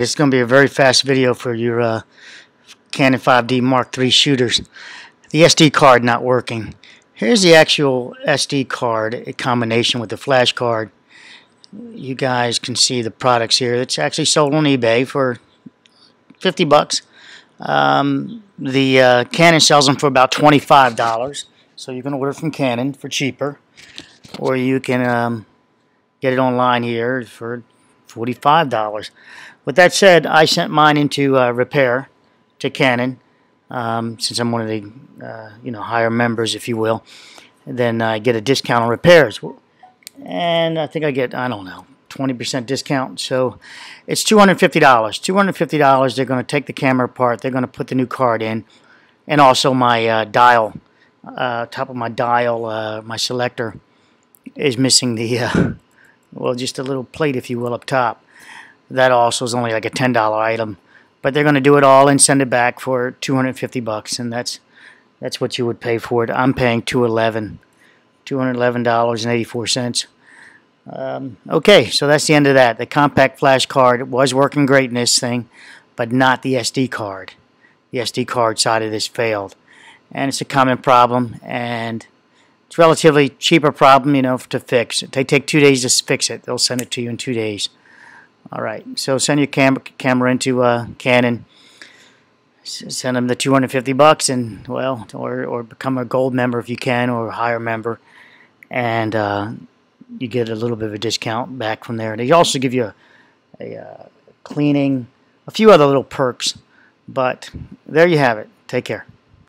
This is going to be a very fast video for your Canon 5D Mark III shooters. The SD card not working. Here's the actual SD card in combination with the flash card. You guys can see the products here. It's actually sold on eBay for 50 bucks. The Canon sells them for about $25. So you can order from Canon for cheaper, or you can get it online here for $45. With that said, I sent mine into repair to Canon, since I'm one of the higher members, if you will. And then I get a discount on repairs, and I think I get, I don't know, 20% discount. So it's $250. $250. They're going to take the camera apart. They're going to put the new card in, and also my dial, top of my dial, my selector is missing the. Well, just a little plate, if you will, up top. That also is only like a $10 item, but they're going to do it all and send it back for 250 bucks, and that's what you would pay for it. I'm paying $211.84. Okay, so that's the end of that. The compact flash card was working great in this thing, but not the SD card. The SD card side of this failed, and it's a common problem, and it's a relatively cheaper problem, you know, to fix. They take 2 days to fix it. They'll send it to you in 2 days. All right, so send your camera into Canon. Send them the 250 bucks, and well, or become a gold member if you can, or a higher member, and you get a little bit of a discount back from there. They also give you a cleaning, a few other little perks. But there you have it. Take care.